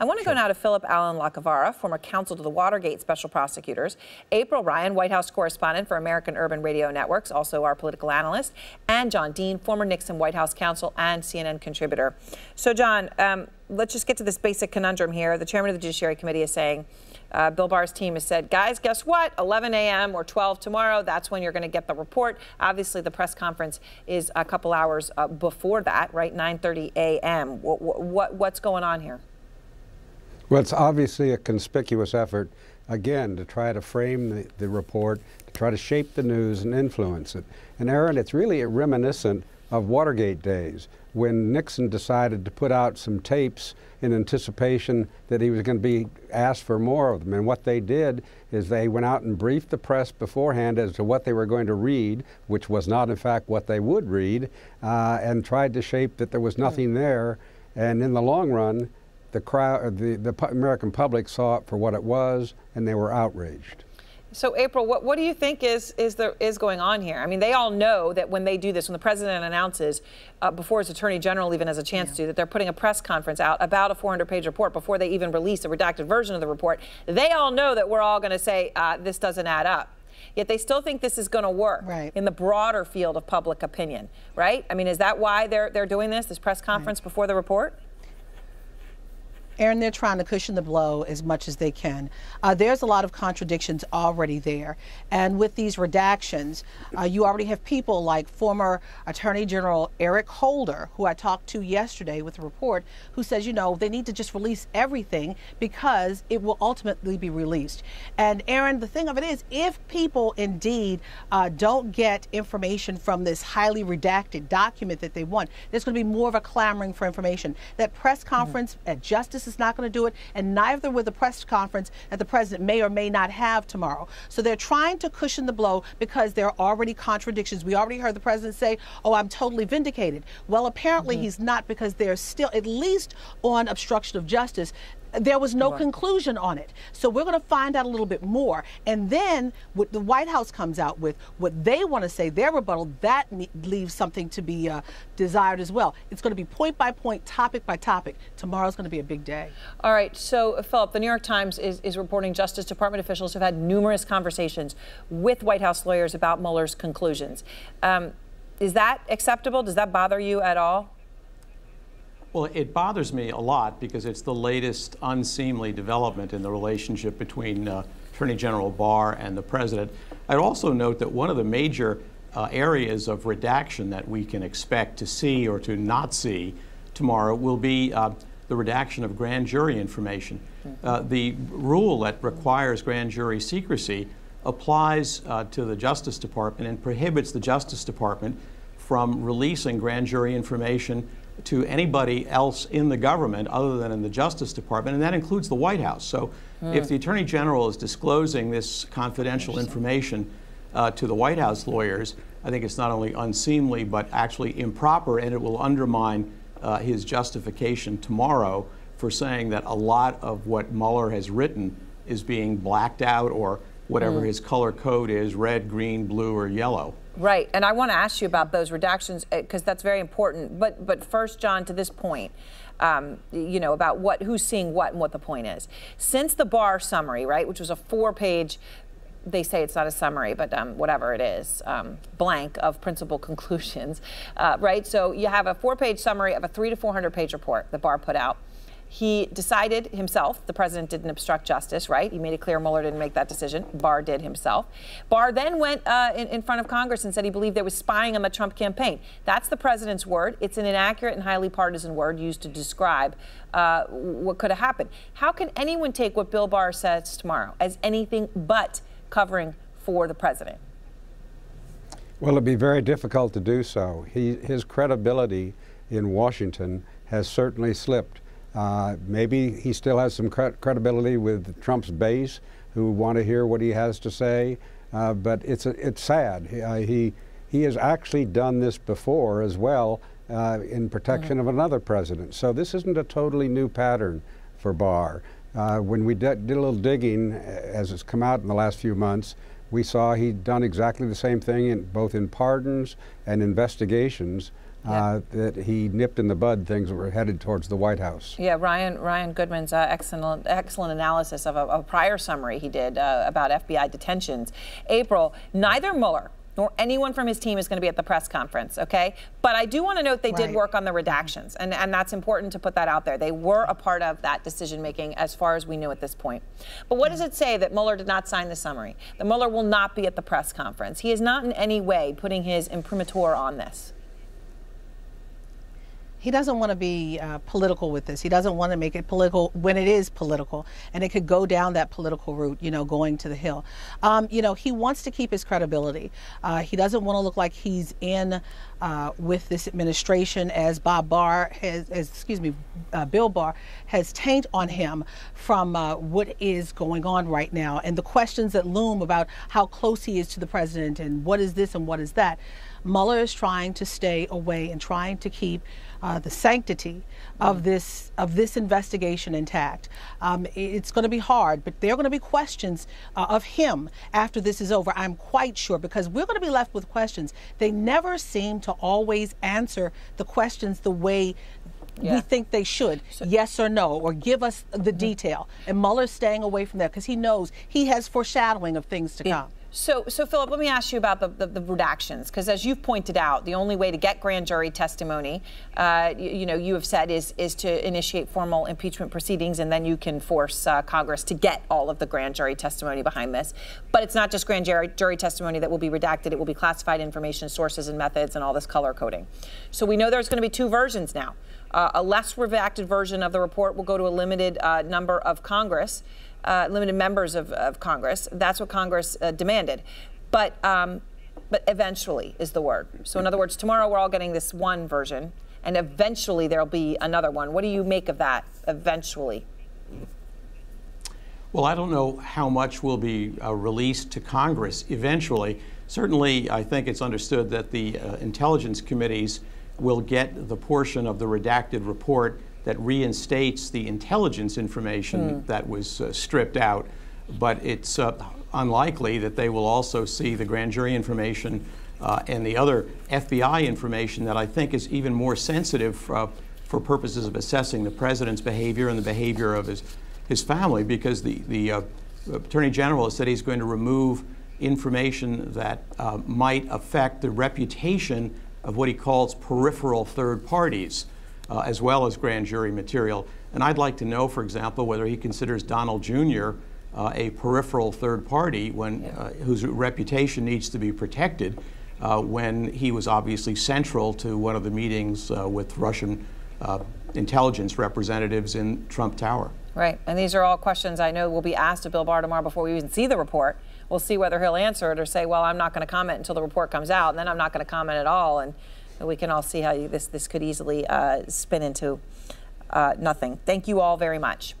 I want to go now to Philip Allen Lacavara, former counsel to the Watergate special prosecutors, April Ryan, White House correspondent for American Urban Radio Networks, also our political analyst, and John Dean, former Nixon White House counsel and CNN contributor. So, John, let's just get to this basic conundrum here. The chairman of the Judiciary Committee is saying, Bill Barr's team has said, guys, guess what? 11 a.m. or 12 tomorrow, that's when you're going to get the report. Obviously, the press conference is a couple hours before that, right? 9:30 a.m. What's going on here? Well, it's obviously a conspicuous effort, again, to try to frame the report, to try to shape the news and influence it. And, Aaron, it's really reminiscent of Watergate days, when Nixon decided to put out some tapes in anticipation that he was going to be asked for more of them. And what they did is they went out and briefed the press beforehand as to what they were going to read, which was not, in fact, what they would read, and tried to shape that there was nothing there. And in the long run, the American public saw it for what it was, and they were outraged. So, April, what do you think is going on here? I mean, they all know that when they do this, when the president announces before his attorney general even has a chance to, that they're putting a press conference out about a 400-page report before they even release a redacted version of the report, they all know that we're all going to say this doesn't add up. Yet they still think this is going to work in the broader field of public opinion, right? I mean, is that why they're doing this press conference before the report? Aaron, they're trying to cushion the blow as much as they can. There's a lot of contradictions already there. And with these redactions, you already have people like former Attorney General Eric Holder, who I talked to yesterday with a report, who says, you know, they need to just release everything because it will ultimately be released. And Aaron, the thing of it is, if people indeed don't get information from this highly redacted document that they want, there's going to be more of a clamoring for information. That press conference at Justice is not going to do it, and neither with the press conference that the president may or may not have tomorrow. So they're trying to cushion the blow because there are already contradictions. We already heard the president say, oh, I'm totally vindicated. Well, apparently he's not, because there's still, at least on obstruction of justice, there was no conclusion on it. So we're going to find out a little bit more. And then what the White House comes out with, what they want to say, their rebuttal, that leaves something to be desired as well. It's going to be point by point, topic by topic. Tomorrow's going to be a big day. All right. So, Philip, the New York Times is reporting Justice Department officials have had numerous conversations with White House lawyers about Mueller's conclusions. Is that acceptable? Does that bother you at all? Well, it bothers me a lot because it's the latest unseemly development in the relationship between Attorney General Barr and the president. I'd also note that one of the major areas of redaction that we can expect to see or to not see tomorrow will be the redaction of grand jury information. The rule that requires grand jury secrecy applies to the Justice Department and prohibits the Justice Department from releasing grand jury information to anybody else in the government other than in the Justice Department, and that includes the White House. So if the Attorney General is disclosing this confidential information to the White House lawyers, I think it's not only unseemly but actually improper, and it will undermine his justification tomorrow for saying that a lot of what Mueller has written is being blacked out, or whatever his color code is, red, green, blue, or yellow. Right, and I want to ask you about those redactions because that's very important. But first, John, to this point, you know, about who's seeing what and what the point is. Since the Barr summary, right, which was a four-page, they say it's not a summary, but whatever it is, blank of principal conclusions, right? So you have a four-page summary of a 300- to 400-page report that Barr put out. He decided himself, the president didn't obstruct justice, right? He made it clear Mueller didn't make that decision. Barr did himself. Barr then went in front of Congress and said he believed there was spying on the Trump campaign. That's the president's word. It's an inaccurate and highly partisan word used to describe what could have happened. How can anyone take what Bill Barr says tomorrow as anything but covering for the president? Well, it'd be very difficult to do so. His credibility in Washington has certainly slipped. Maybe he still has some credibility with Trump's base, who want to hear what he has to say. But it's sad. He has actually done this before as well in protection of another president. So this isn't a totally new pattern for Barr. When we did a little digging, as it's come out in the last few months, we saw he'd done exactly the same thing both in pardons and investigations that he nipped in the bud things that were headed towards the White House. Yeah, Ryan Goodman's excellent analysis of a prior summary he did about FBI detentions. April, neither Mueller nor anyone from his team is going to be at the press conference, okay? But I do want to note they did work on the redactions, and that's important to put that out there. They were a part of that decision-making as far as we knew at this point. But what does it say that Mueller did not sign the summary? That Mueller will not be at the press conference. He is not in any way putting his imprimatur on this. He doesn't want to be political with this. He doesn't want to make it political when it is political, and it could go down that political route, you know, going to the Hill. You know, he wants to keep his credibility. He doesn't want to look like he's in with this administration, as Bill Barr has taint on him from what is going on right now, and the questions that loom about how close he is to the president and what is this and what is that. Mueller is trying to stay away and trying to keep the sanctity of this investigation intact. It's going to be hard, but there are going to be questions of him after this is over, I'm quite sure, because we're going to be left with questions. They never seem to always answer the questions the way we think they should, yes or no, or give us the detail. And Mueller's staying away from that because he knows he has foreshadowing of things to come. So Philip, let me ask you about the redactions, because as you've pointed out, the only way to get grand jury testimony, you have said, is to initiate formal impeachment proceedings, and then you can force Congress to get all of the grand jury testimony behind this. But it's not just grand jury testimony that will be redacted. It will be classified information, sources and methods, and all this color coding. So we know there's going to be two versions now. A less redacted version of the report will go to a limited number of Congress. Limited members of Congress. That's what Congress demanded. But eventually is the word. So in other words, tomorrow we're all getting this one version, and eventually there'll be another one. What do you make of that, eventually? Well, I don't know how much will be released to Congress eventually. Certainly, I think it's understood that the Intelligence Committees will get the portion of the redacted report that reinstates the intelligence information that was stripped out, but it's unlikely that they will also see the grand jury information and the other FBI information that I think is even more sensitive for purposes of assessing the president's behavior and the behavior of his family, because the Attorney General has said he's going to remove information that might affect the reputation of what he calls peripheral third parties, as well as grand jury material. And I'd like to know, for example, whether he considers Donald Jr. A peripheral third party whose reputation needs to be protected when he was obviously central to one of the meetings with Russian intelligence representatives in Trump Tower. Right, and these are all questions I know will be asked of Bill Barr tomorrow before we even see the report. We'll see whether he'll answer it or say, well, I'm not going to comment until the report comes out, and then I'm not going to comment at all. And we can all see how this could easily spin into nothing. Thank you all very much.